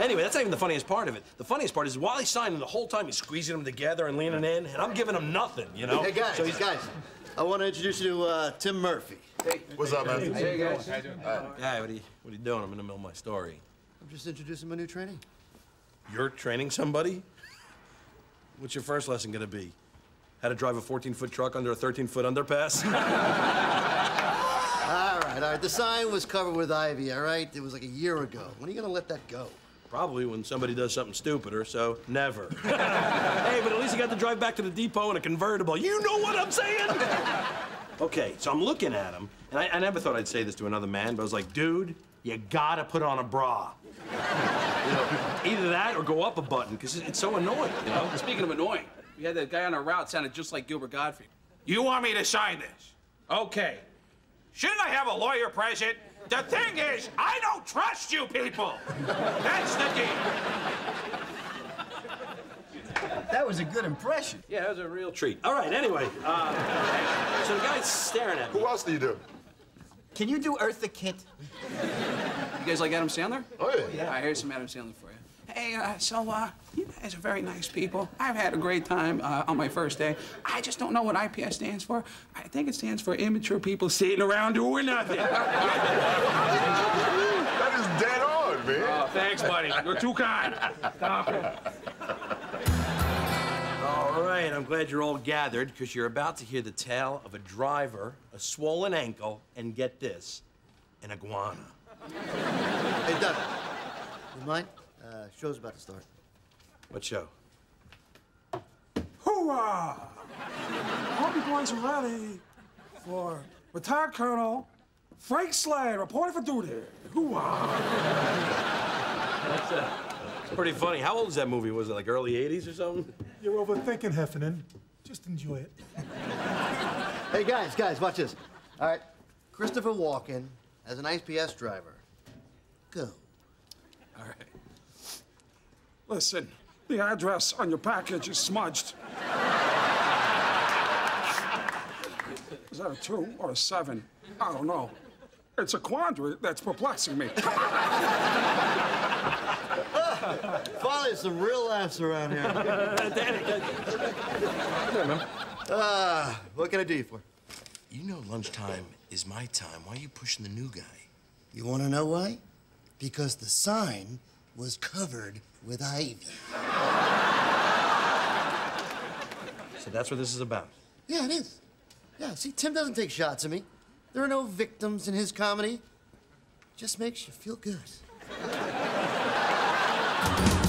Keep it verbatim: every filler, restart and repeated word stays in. Anyway, that's not even the funniest part of it. The funniest part is while he's signing the whole time, he's squeezing them together and leaning in, and I'm giving him nothing, you know? Hey, guys, so he's... guys, I want to introduce you to uh, Tim Murphy. Hey. What's up, man? Hey, guys. How you doing? Hi, right. what, what are you doing? I'm in the middle of my story. I'm just introducing my new training. You're training somebody? What's your first lesson going to be? How to drive a fourteen foot truck under a thirteen foot underpass? All right, all right. The sign was covered with ivy, all right? It was like a year ago. When are you going to let that go? Probably when somebody does something stupider, so never. Hey, but at least you got to drive back to the depot in a convertible. You know what I'm saying? Okay, so I'm looking at him, and I, I never thought I'd say this to another man, but I was like, dude, you gotta put on a bra. You know, either that or go up a button, because it's so annoying, you know? Speaking of annoying, we had that guy on our route sounded just like Gilbert Godfrey. You want me to sign this? Okay. Shouldn't I have a lawyer present? The thing is, I don't trust you people. That's the deal. That was a good impression. Yeah, that was a real treat. All right, anyway. Uh, so the guy's staring at me. Who else do you do? Can you do Eartha Kitt? You guys like Adam Sandler? Oh, yeah. yeah. All right, here's some Adam Sandler for you. Hey, uh, so, uh, you guys are very nice people. I've had a great time uh, on my first day. I just don't know what I P S stands for. I think it stands for immature people sitting around doing nothing. That is dead on, man. Oh, thanks, buddy. You're too kind. Stop it. All right, I'm glad you're all gathered, because you're about to hear the tale of a driver, a swollen ankle, and get this, an iguana. Hey, Doug, you mind? Uh, show's about to start. What show? Hoorah! Hope you boys are ready for retired Colonel Frank Slade reporting for duty. Hoorah! That's, uh, that's pretty funny. How old is that movie? Was it like early eighties or something? You're overthinking, Heffernan. Just enjoy it. Hey, guys, guys, watch this. All right, Christopher Walken as an I P S driver. Go. All right. Listen, the address on your package is smudged. Is that a two or a seven? I don't know. It's a quandary that's perplexing me. Finally, some real laughs around here. uh, what can I do you for? You know lunchtime is my time. Why are you pushing the new guy? You want to know why? Because the sign was covered with ivy. So that's what this is about? Yeah, it is. Yeah, see, Tim doesn't take shots at me. There are no victims in his comedy. Just makes you feel good. Thank you.